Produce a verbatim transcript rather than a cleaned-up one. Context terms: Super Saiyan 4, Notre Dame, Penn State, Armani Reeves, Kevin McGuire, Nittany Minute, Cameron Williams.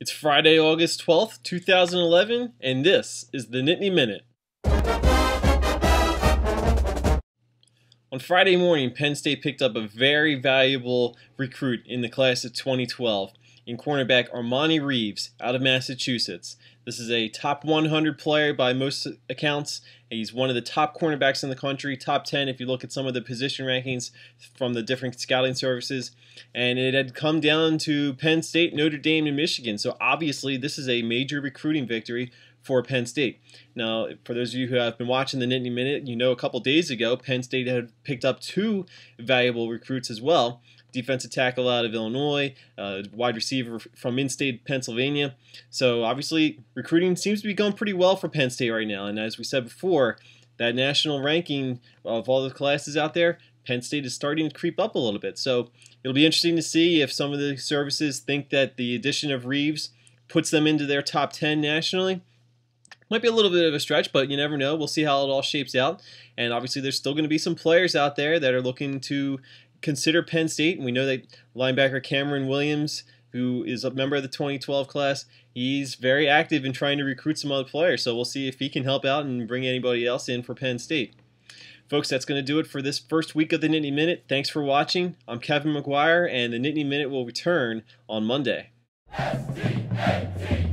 It's Friday, August twelfth, two thousand eleven, and this is the Nittany Minute. On Friday morning, Penn State picked up a very valuable recruit in the class of twenty twelve in cornerback Armani Reeves out of Massachusetts. This is a top one hundred player by most accounts. He's one of the top cornerbacks in the country, top ten if you look at some of the position rankings from the different scouting services. And it had come down to Penn State, Notre Dame, and Michigan. So obviously this is a major recruiting victory for Penn State. Now, for those of you who have been watching the Nittany Minute, you know a couple days ago Penn State had picked up two valuable recruits as well. Defensive tackle out of Illinois, uh, wide receiver from in-state Pennsylvania. So obviously recruiting seems to be going pretty well for Penn State right now. And as we said before, that national ranking of all the classes out there, Penn State is starting to creep up a little bit. So it'll be interesting to see if some of the services think that the addition of Reeves puts them into their top ten nationally. Might be a little bit of a stretch, but you never know. We'll see how it all shapes out. And obviously there's still going to be some players out there that are looking to consider Penn State, and we know that linebacker Cameron Williams, who is a member of the twenty twelve class, he's very active in trying to recruit some other players, so we'll see if he can help out and bring anybody else in for Penn State. Folks, that's going to do it for this first week of the Nittany Minute. Thanks for watching. I'm Kevin McGuire, and the Nittany Minute will return on Monday. S C A C